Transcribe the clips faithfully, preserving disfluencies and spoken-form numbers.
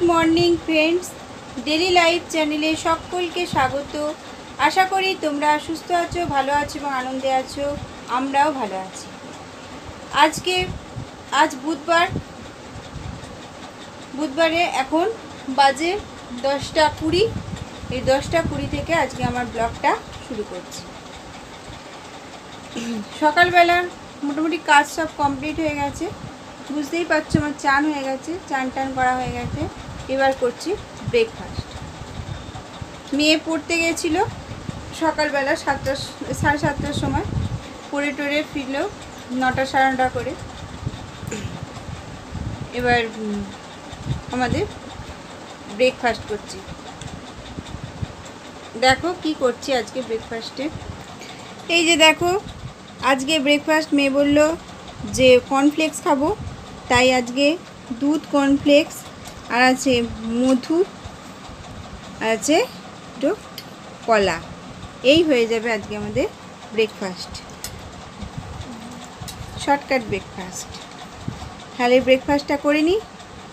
Good morning friends, daily life चैनेले सकल के स्वागत। आशा करी तुम्हरा सुस्थ आछो, भालो आछो एबं आनंदे आछो। आमराओ भालो आछी। आज के आज बुधवार बुधवारे एखन बाजे दसटा कुड़ी। ए दसटा कुड़ी थेके आजके आमार ब्लगटा शुरू करछि। सकाल बेला मोटामुटी काज सब कमप्लीट हो गेछे, बुझते ही पारछो आमार चान हो गेछे, चान टान करा हो गेछे। एबार करछि ब्रेकफास्ट। मेये पड़ते गेछिलो सकाल बेला सातटा साढ़े सातटार समय, पड़े टड़े फिरलो नटा साढ़े नटा करे। एबार आमादेर ब्रेकफास्ट करछि। देखो कि करछि आजके ब्रेकफास्टे। एई जे देखो आजके ब्रेकफास्ट मेये बोललो जे कॉर्नफ्लेक्स खाबो, ताई आजके दूध कॉर्नफ्लेक्स और आछे मधु आछे तो कला। यही हो जाए आज के आमादेर ब्रेकफास्ट, शर्टकाट ब्रेकफास्ट। खाली ब्रेकफास्टा करे नी,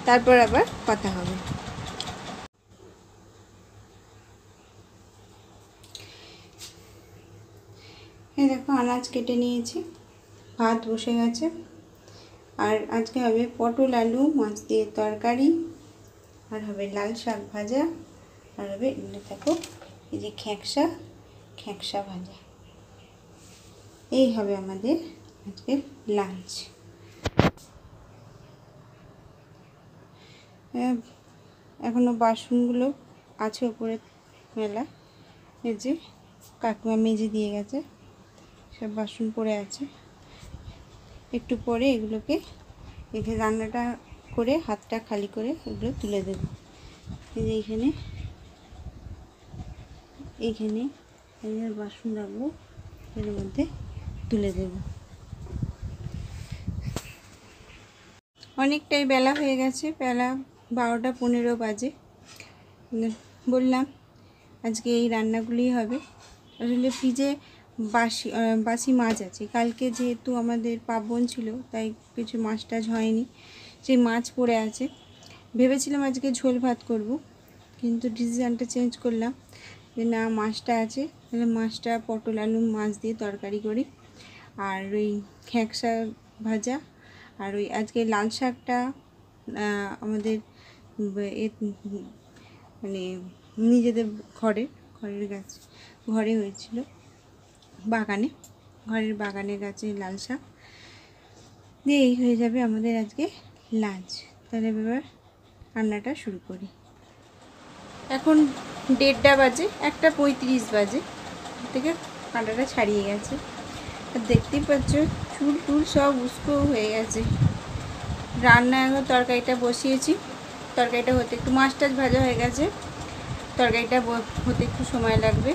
तारपर आबार कथा होबे। ये देखो अनाज केटे नियेछि, भात बसे गेछे। और आज के हबे पटल आलू माछ दिये तरकारी और हबे लाल शाक भाजा और हबे इन्ने देखो ये खेकसा खेकसा भाजा। ये हबे आमादेर आजके लांच। एखोनो बासनगुलो आछे उपरे मेला, ये जे काकिमा मेजे दिये गेछे सब बासन पड़े आछे। एकटू परे एगुलोके एखे रान्नाटा करे हाथटा खाली करे एगुलो तुले देब। এই যে এখানে এখানে এর বাসন রাখবো, এর মধ্যে তুলে দেব। অনেকটাই বেলা হয়ে গেছে, বেলা বারোটা পনেরো বাজে। বললাম আজকে এই রান্নাগুলোই হবে। আসলে ফ্রিজে বাসি বাসি মাছ আছে, কালকে যেহেতু আমাদের পাবন ছিল তাই কিছু মাছ টাছ হয়নি, সেই মাছ পড়ে আছে। ভেবেছিলাম আজকে ঝোল ভাত করব, কিন্তু ডিসিশনটা চেঞ্জ করলাম যে না মাছটা আছে, তাহলে মাছটা পটল আলু মাছ দিয়ে তরকারি করি। আর ওই খেকসা ভাজা আর ওই আজকে লাল শাকটা আমাদের মানে নিজেদের ঘরে ঘরের গাছ ঘরে হয়েছিল, বাগানে ঘরের বাগানের গাছে লাল শাক দিয়ে। এই হয়ে যাবে আমাদের আজকে লাঞ্চ। তাহলে এবার রান্নাটা শুরু করি। এখন দেড়টা বাজে, একটা পঁয়ত্রিশ বাজে থেকে কাঁটাটা ছাড়িয়ে গেছে। আর দেখতেই পাচ্ছ চুল টুল সব উস্কো হয়ে গেছে। রান্না এখন তরকারিটা বসিয়েছি, তরকারিটা হতে একটু মাছ টাছ ভাজা হয়ে গেছে, তরকারিটা হতে একটু সময় লাগবে।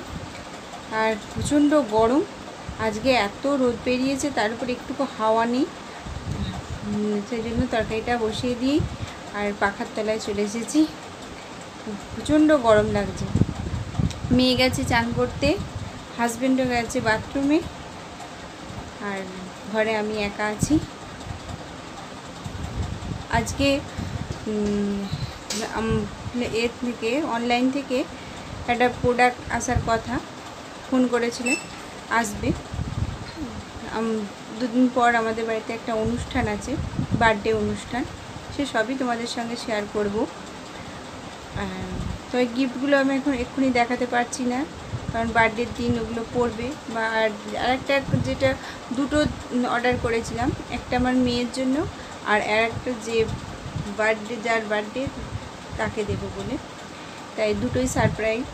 আর প্রচণ্ড গরম আজকে, এত রোদ বেরিয়েছে, তার উপর একটুকু হাওয়া নেই, সেই জন্য তরকারিটা বসিয়ে দিই আর পাখার তলায় চলে এসেছি। প্রচণ্ড গরম লাগছে। মেয়ে গেছে চান করতে, হাজব্যান্ডও গেছে বাথরুমে, আর ঘরে আমি একা আছি। আজকে এর থেকে অনলাইন থেকে একটা প্রোডাক্ট আসার কথা, ফোন করেছিলেন আসবে। দুদিন পর আমাদের বাড়িতে একটা অনুষ্ঠান আছে, বার্থডে অনুষ্ঠান, সে সবই তোমাদের সঙ্গে শেয়ার করব। তো এই গিফটগুলো আমি এখন এক্ষুনি দেখাতে পারছি না, কারণ বার্থডের দিন ওগুলো পড়বে। বা আর একটা যেটা দুটো অর্ডার করেছিলাম, একটা আমার মেয়ের জন্য আর আর একটা যে বার্থডে যার বার্থডে তাকে দেব বলে, তাই দুটোই সারপ্রাইজ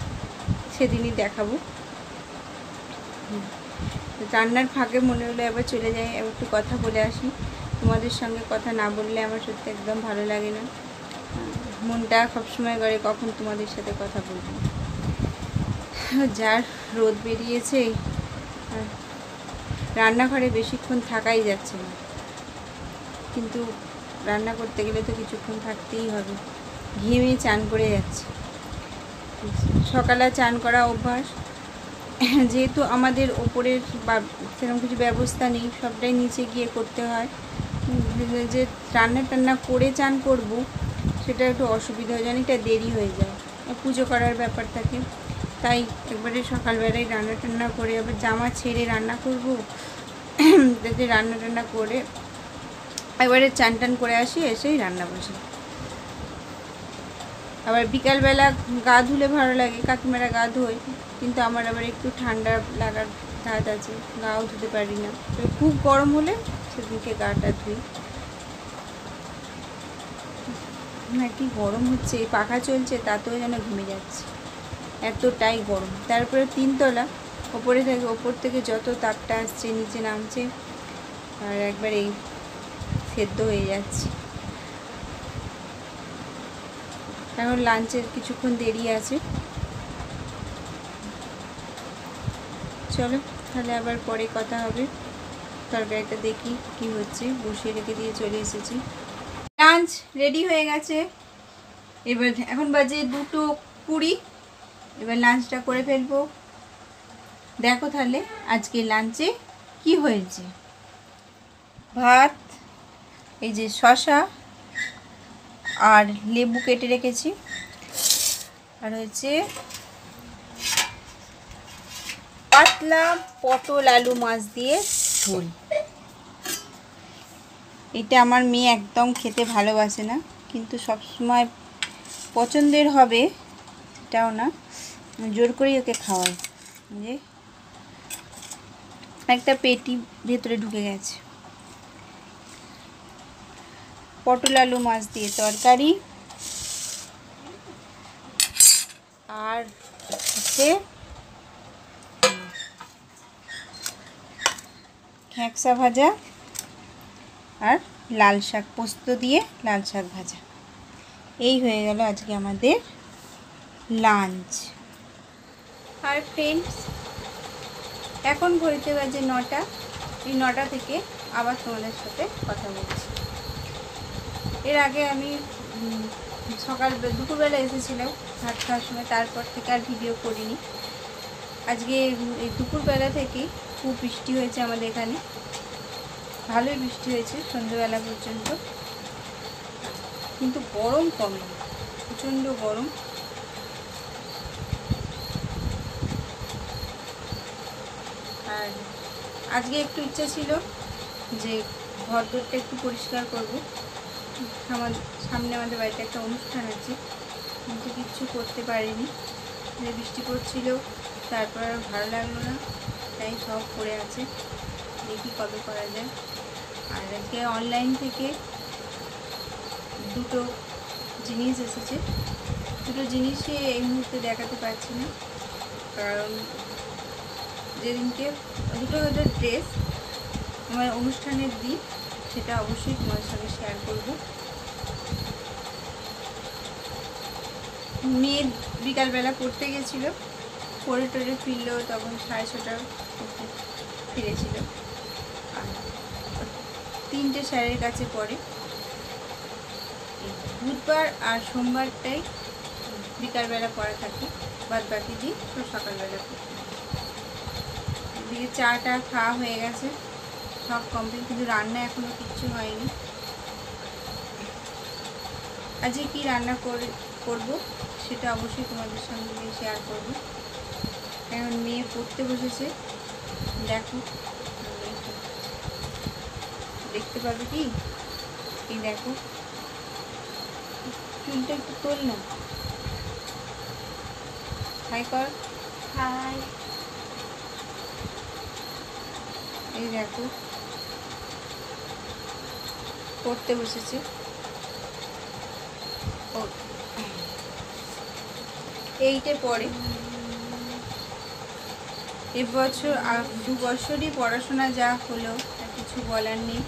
সেদিনই দেখাবো। রান্নার ফাঁকে মনে হলো এবার চলে যাই, এবার একটু কথা বলে আসি। তোমাদের সঙ্গে কথা না বললে আমার সত্যি একদম ভালো লাগে না, মনটা সবসময় করে কখন তোমাদের সাথে কথা বলবো। যার রোদ বেরিয়েছে আর রান্নাঘরে বেশিক্ষণ থাকাই যাচ্ছে না, কিন্তু রান্না করতে গেলে তো কিছুক্ষণ থাকতেই হবে। ঘেমে চান করে যাচ্ছে। সকালে চান করা অভ্যাস, যেহেতু আমাদের ওপরের বা সেরকম কিছু ব্যবস্থা নেই, সবটাই নিচে গিয়ে করতে হয়। যে রান্না টান্না করে চান করব সেটা একটু অসুবিধা হয়, জানি এটা দেরি হয়ে যায়, পুজো করার ব্যাপার থাকে। তাই একবারে সকালবেলায় রান্না টান্না করে আবার জামা ছেড়ে রান্না করবো, যাতে রান্না টান্না করে একবারে চান টান করে আসি, এসেই রান্না বসি। আবার বিকালবেলা গা ধুলে ভালো লাগে, কাকিমারা গা ধোয়, কিন্তু আমার আবার একটু ঠান্ডা লাগার ধাত আছে, গাও ধুতে পারি না। খুব গরম হলে সেদিনকে গাটা ধুই। না কি গরম হচ্ছে, পাখা চলছে তাতেও যেন ঘেমে যাচ্ছে, এতটাই গরম। তারপরে তিনতলা ওপরে থাকে, ওপর থেকে যত তাপটা আসছে নিচে নামছে, আর একবার এই সেদ্ধ হয়ে যাচ্ছে। কারণ লাঞ্চের কিছুক্ষণ দেরি আছে। চলো তাহলে আবার পরে কথা হবে। তরকারিটা দেখি কি হচ্ছে, বসিয়ে রেখে দিয়ে চলে এসেছি। লাঞ্চ রেডি হয়ে গেছে, এবার এখন বাজে দুটো কুড়ি। এবার লাঞ্চটা করে ফেলবো। দেখো তাহলে আজকে লাঞ্চে কি হয়েছে। ভাত, এই যে শসা আর লেবু কেটে রেখেছি, আর হয়েছে পাতলা পটল আলু মাছ দিয়ে ঝোল। এটা আমার মেয়ে একদম খেতে ভালোবাসে না, কিন্তু সবসময় পছন্দের হবে এটাও না, জোর করেই ওকে খাওয়াই। যে একটা পেটি ভেতরে ঢুকে গেছে। পটল আলু মাছ দিয়ে তরকারি, আর হচ্ছে খ্যাঁকসা ভাজা আর লাল শাক, পোস্ত দিয়ে লাল শাক ভাজা। এই হয়ে গেল আজকে আমাদের লাঞ্চ। আর ফ্রেন্ডস, এখন ঘড়িতে বাজে নটা। এই নটা থেকে আবার তোমাদের সাথে কথা বলছি। এর আগে আমি সকাল দুপুরবেলা এসেছিলাম ভাত খাওয়ার সময়, তারপর থেকে আর ভিডিও করিনি। আজকে এই দুপুরবেলা থেকে খুব বৃষ্টি হয়েছে আমাদের এখানে, ভালোই বৃষ্টি হয়েছে সন্ধ্যেবেলা পর্যন্ত, কিন্তু গরম কমে, প্রচণ্ড গরম। আর আজকে একটু ইচ্ছা ছিল যে ঘরদোরটা একটু পরিষ্কার করব। আমার সামনে আমাদের বাড়িতে একটা অনুষ্ঠান আছে, কিন্তু কিচ্ছু করতে পারিনি, যে বৃষ্টি পড়ছিল, তারপর আর ভালো লাগলো না, তাই সব পড়ে আছে। দেখি কবে করা যায়। আর আজকে অনলাইন থেকে দুটো জিনিস এসেছে, দুটো জিনিসই এই মুহূর্তে দেখাতে পারছি না, কারণ যেদিনকে দুটো দুটো ড্রেস আমার অনুষ্ঠানের দিন, সেটা অবশ্যই তোমাদের সঙ্গে শেয়ার করব। মেয়ে বিকালবেলা পড়তে গেছিলো, পড়ে টরে ফিরলো তখন সাড়ে ছটার ফিরেছিল, তিনটে স্যারের কাছে পড়ে। বুধবার আর সোমবারটাই বিকালবেলা পড়া থাকে, বাদ বাকি দিন সকালবেলা পড়তে। এদিকে চা টা খাওয়া হয়ে গেছে সব কমপ্লিট, কিন্তু রান্না এখনও কিচ্ছু হয়নি। আজকে কি রান্না করে করব সেটা অবশ্যই তোমাদের সঙ্গে শেয়ার করব। এখন মেয়ে পড়তে বসেছে, দেখো দেখতে পাবে কি। এই দেখো চুলটা একটু তোল না, হাই কর, হাই। এই দেখো পড়তে বসেছে। ও এইটে পড়ে, এবছর আর দু বছরই পড়াশোনা যা হলো, আর কিছু বলার নেই,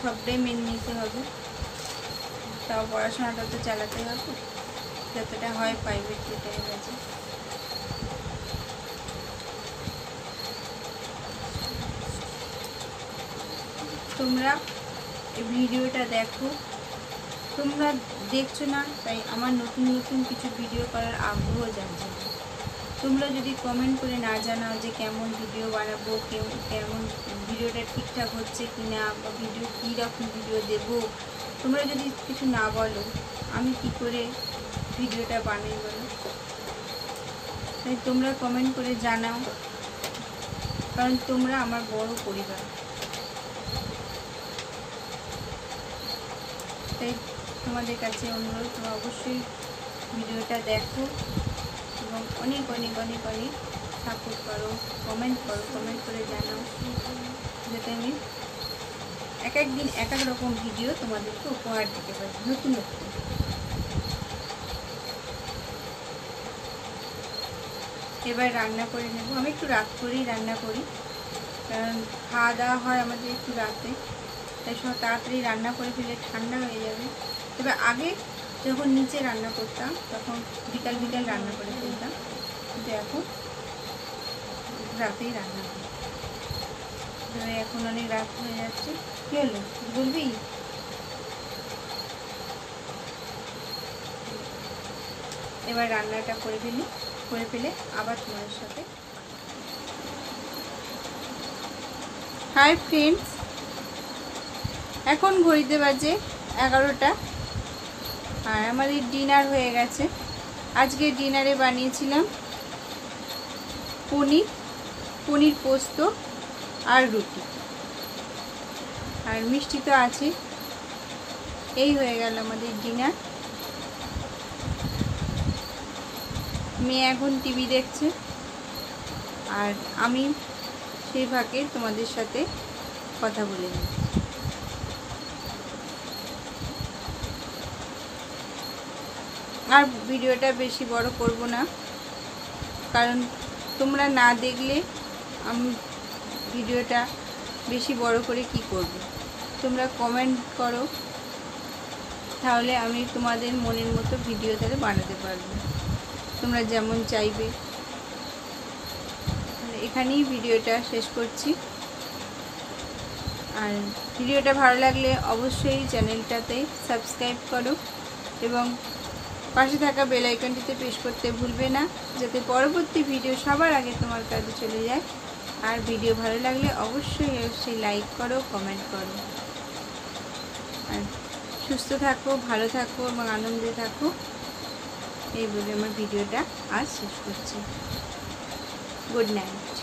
সবটাই মেনে নিতে হবে। তাও পড়াশোনাটা তো চালাতে হবে, যতটা হয় প্রাইভেট সেটাই গেছে। তোমরা এই ভিডিওটা দেখো, তোমরা দেখছো না, তাই আমার নতুন নতুন কিছু ভিডিও করার আগ্রহ জানছে। তোমরা যদি কমেন্ট করে না জানাও যে কেমন ভিডিও বানাবো, কেমন ভিডিওটা ঠিকঠাক হচ্ছে কি না, বা ভিডিও কীরকম ভিডিও দেবো, তোমরা যদি কিছু না বলো আমি কি করে ভিডিওটা বানাই বলো, তাই তোমরা কমেন্ট করে জানাও, কারণ তোমরা আমার বড় পরিবার। তাই তোমাদের কাছে অনুরোধ, তোমরা অবশ্যই ভিডিওটা দেখো এবং অনেক অনেক অনেক অনেক সাপোর্ট করো, কমেন্ট করো, কমেন্ট করে জানাও যাতে আমি এক এক দিন এক এক রকম ভিডিও তোমাদেরকে উপহার দিতে পারি নতুন নতুন। এবার রান্না করে নেব। আমি একটু রাত করেই রান্না করি, কারণ খাওয়া দাওয়া হয় আমাদের একটু রাতে, তাই সব তাড়াতাড়ি রান্না করে ফেলে ঠান্ডা হয়ে যাবে। তবে আগে যখন নিচে রান্না করতাম তখন বিকাল বিকাল রান্না করে ফেলতাম, কিন্তু এখন রাতেই রান্না করি। তবে এখন অনেক রাত হয়ে যাচ্ছে। কী হলো বলবি? এবার রান্নাটা করে ফেলি, করে ফেলে আবার তোমার সাথে। হাই ফ্রেন্ডস, এখন ঘড়িতে বাজে এগারোটা আর আমাদের ডিনার হয়ে গেছে। আজকে ডিনারে বানিয়েছিলাম পনির, পনির পোস্ত আর রুটি, আর মিষ্টি তো আছে। এই হয়ে গেল আমাদের ডিনার। মেয়ে এখন টিভি দেখছে আর আমি সেই ফাঁকে তোমাদের সাথে কথা বলে নিই। আর ভিডিওটা বেশি বড় করব না, কারণ তোমরা না দেখলে আমি ভিডিওটা বেশি বড় করে কি করব। তোমরা কমেন্ট করো, তাহলে আমি তোমাদের মনের মতো ভিডিও তাহলে বানাতে পারবো, তোমরা যেমন চাইবে। এখানেই ভিডিওটা শেষ করছি। আর ভিডিওটা ভালো লাগলে অবশ্যই চ্যানেলটাতে সাবস্ক্রাইব করো এবং পাশে থাকা বেল আইকনটিতে প্রেস করতে ভুলবে না, যাতে পরবর্তী ভিডিও সবার আগে তোমার কাছে চলে যায়। আর ভিডিও ভালো লাগলে অবশ্যই অবশ্যই লাইক করো, কমেন্ট করো। আর সুস্থ থাকো, ভালো থাকো এবং আনন্দে থাকো। এই বলে আমার ভিডিওটা আজ শেষ করছি। Good night.